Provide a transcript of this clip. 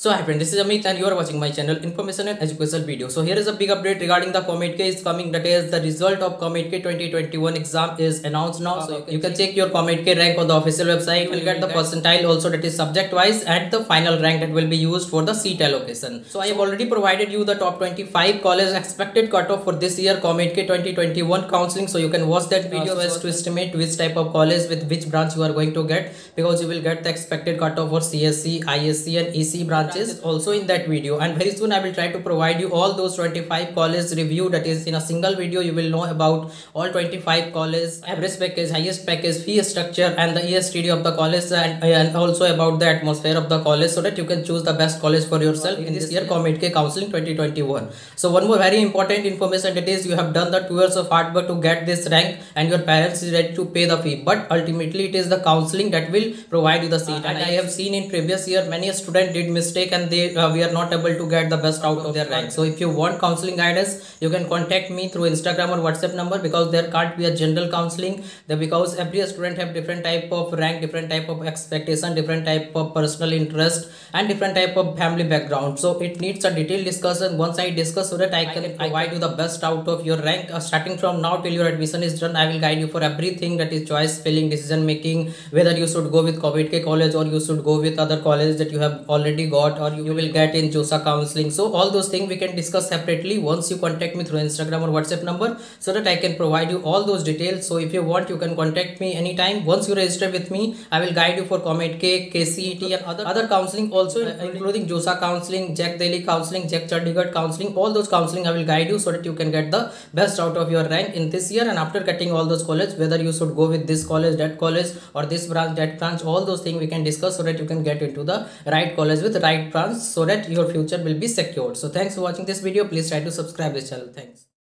So hi friend, this is Amit and you are watching my channel Information and Educational Video. So here is a big update regarding the COMEDK is coming. That is, the result of COMEDK 2021 exam is announced now. So you can check your COMEDK rank on the official website. You will get the percentile also, that is subject wise, and the final rank that will be used for the seat allocation. So I have already provided you the top 25 college expected cutoff for this year COMEDK 2021 counseling. So you can watch that video as to estimate which type of college with which branch you are going to get, because you will get the expected cutoff for CSC, ISC and EC branch is also in that video. And very soon I will try to provide you all those 25 colleges review, that is in a single video you will know about all 25 colleges, average package, highest package, fee structure and the ESTD of the college, and also about the atmosphere of the college, so that you can choose the best college for yourself in this year COMEDK counseling 2021. So one more very important information, that is you have done the 2 years of hard work to get this rank and your parents is ready to pay the fee, but ultimately it is the counseling that will provide you the seat. And I have seen in previous year many students did mistake and they were not able to get the best out of their rank. So if you want counseling guidance, you can contact me through Instagram or WhatsApp number, because there can't be a general counseling, because every student have different type of rank, different type of expectation, different type of personal interest and different type of family background. So it needs a detailed discussion. Once I discuss, so that I can provide you the best out of your rank. Starting from now till your admission is done, I will guide you for everything, that is choice, spelling, decision making, whether you should go with COMEDK college or you should go with other college that you have already got, or you will get in JoSAA counseling. So all those things we can discuss separately once you contact me through Instagram or WhatsApp number, so that I can provide you all those details. So if you want, you can contact me anytime. Once you register with me, I will guide you for COMEDK, KCET and other counseling also, including JoSAA counseling, JAC Delhi counseling, JAC Chandigarh counseling. All those counseling I will guide you, so that you can get the best out of your rank in this year. And after getting all those college, whether you should go with this college, that college or this branch, that branch, all those things we can discuss, so that you can get into the right college with right plans, so that your future will be secured. So thanks for watching this video. Please try to subscribe this channel. Thanks.